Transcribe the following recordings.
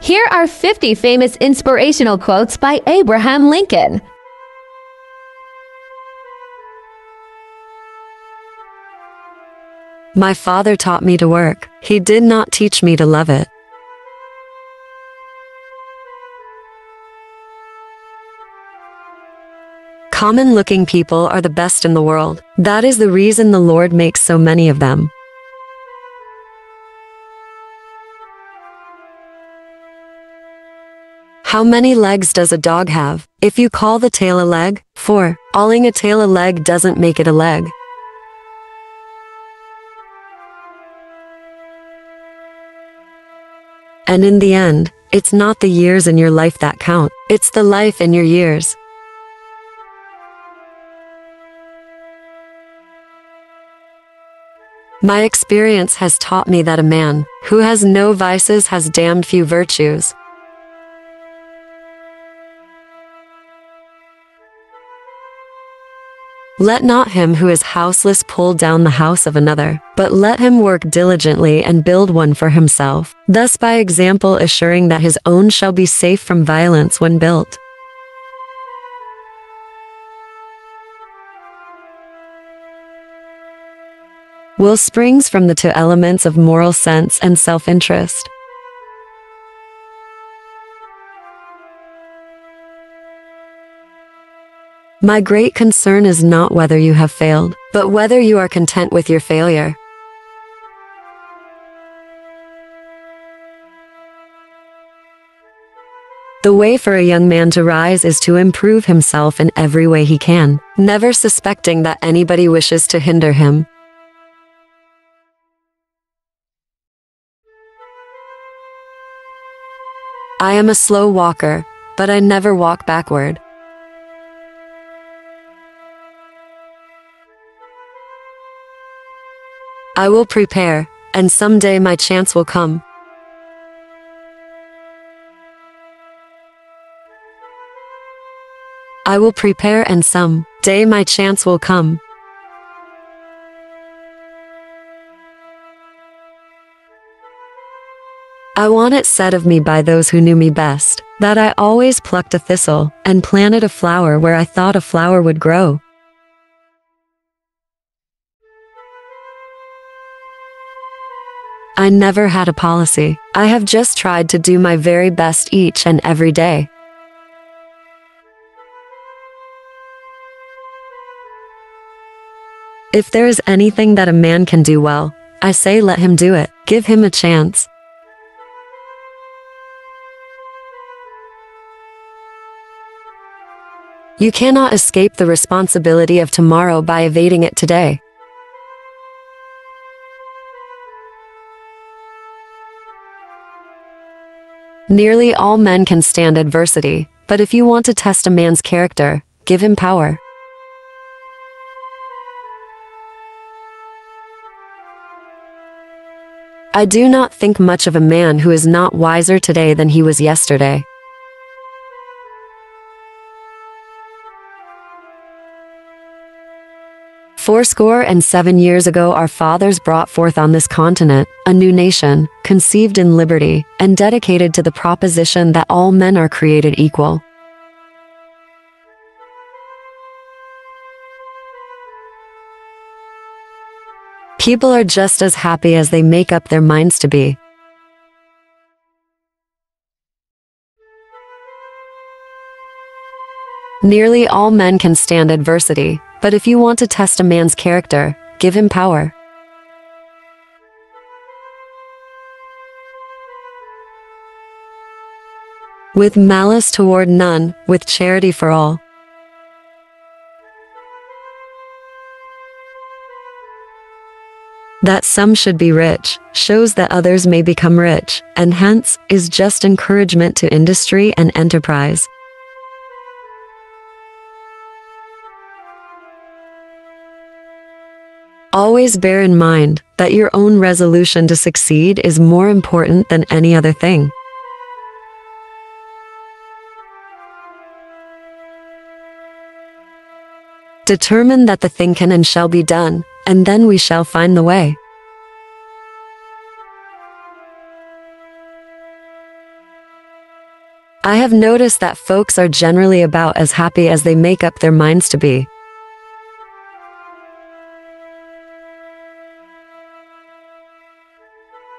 Here are 50 famous inspirational quotes by Abraham Lincoln. My father taught me to work. He did not teach me to love it. Common-looking people are the best in the world. That is the reason the Lord makes so many of them. How many legs does a dog have? If you call the tail a leg, 4. Calling a tail a leg doesn't make it a leg. And in the end, it's not the years in your life that count. It's the life in your years. My experience has taught me that a man who has no vices has damned few virtues. Let not him who is houseless pull down the house of another, but let him work diligently and build one for himself, thus by example assuring that his own shall be safe from violence when built. Will springs from the two elements of moral sense and self-interest. My great concern is not whether you have failed, but whether you are content with your failure. The way for a young man to rise is to improve himself in every way he can, never suspecting that anybody wishes to hinder him. I am a slow walker, but I never walk backward. I will prepare, and someday my chance will come. I will prepare, and someday my chance will come. I want it said of me by those who knew me best, that I always plucked a thistle, and planted a flower where I thought a flower would grow. I never had a policy. I have just tried to do my very best each and every day. If there is anything that a man can do well, I say let him do it. Give him a chance. You cannot escape the responsibility of tomorrow by evading it today. Nearly all men can stand adversity, but if you want to test a man's character, give him power. I do not think much of a man who is not wiser today than he was yesterday. Fourscore and 7 years ago our fathers brought forth on this continent a new nation, conceived in liberty, and dedicated to the proposition that all men are created equal. People are just as happy as they make up their minds to be. Nearly all men can stand adversity. But if you want to test a man's character, give him power. With malice toward none, with charity for all. That some should be rich, shows that others may become rich, and hence, is just encouragement to industry and enterprise. Always bear in mind that your own resolution to succeed is more important than any other thing. Determine that the thing can and shall be done, and then we shall find the way. I have noticed that folks are generally about as happy as they make up their minds to be.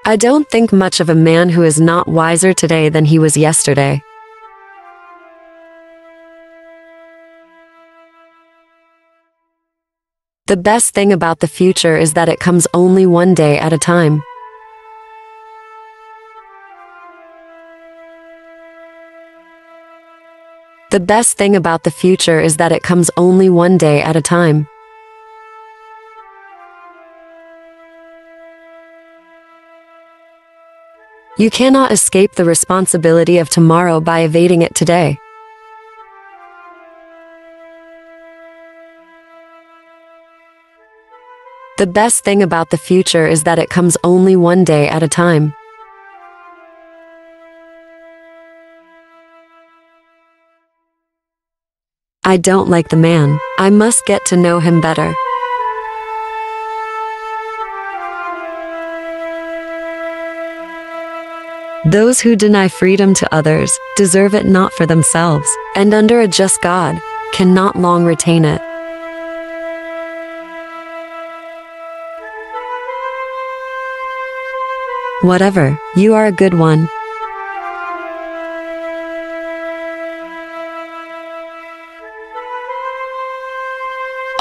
I don't think much of a man who is not wiser today than he was yesterday. The best thing about the future is that it comes only one day at a time. The best thing about the future is that it comes only one day at a time. You cannot escape the responsibility of tomorrow by evading it today. The best thing about the future is that it comes only one day at a time. I don't like the man. I must get to know him better. Those who deny freedom to others deserve it not for themselves, and under a just God cannot long retain it. Whatever, you are a good one.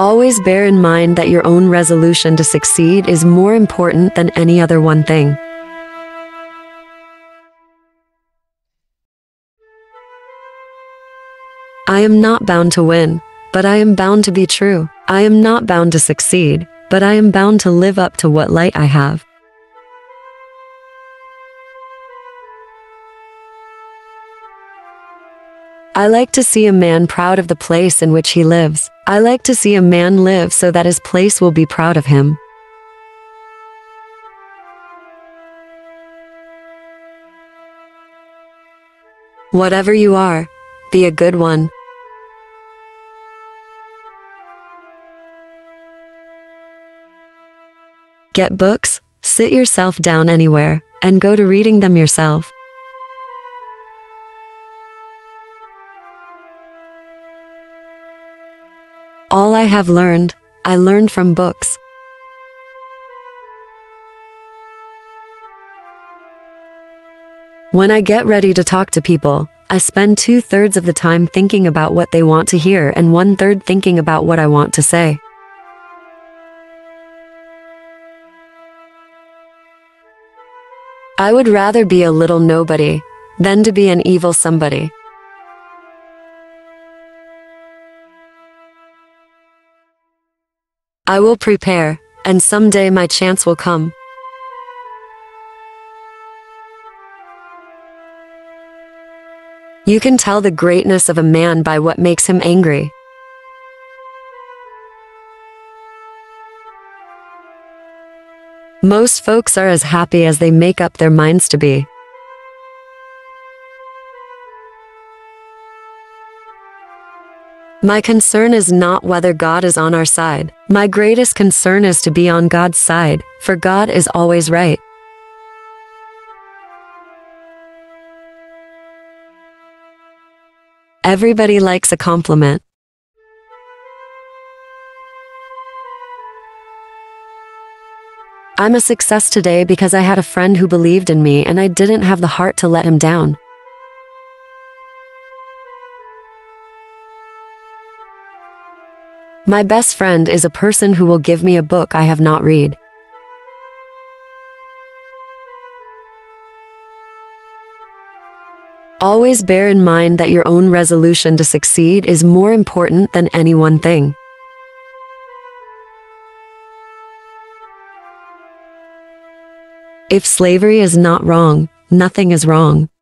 Always bear in mind that your own resolution to succeed is more important than any other one thing. I am not bound to win, but I am bound to be true. I am not bound to succeed, but I am bound to live up to what light I have. I like to see a man proud of the place in which he lives. I like to see a man live so that his place will be proud of him. Whatever you are, be a good one. Get books, sit yourself down anywhere, and go to reading them yourself. All I have learned, I learned from books. When I get ready to talk to people, I spend 2/3 of the time thinking about what they want to hear and 1/3 thinking about what I want to say. I would rather be a little nobody than to be an evil somebody. I will prepare, and someday my chance will come. You can tell the greatness of a man by what makes him angry. Most folks are as happy as they make up their minds to be. My concern is not whether God is on our side. My greatest concern is to be on God's side, for God is always right. Everybody likes a compliment. I'm a success today because I had a friend who believed in me and I didn't have the heart to let him down. My best friend is a person who will give me a book I have not read. Always bear in mind that your own resolution to succeed is more important than any one thing. If slavery is not wrong, nothing is wrong.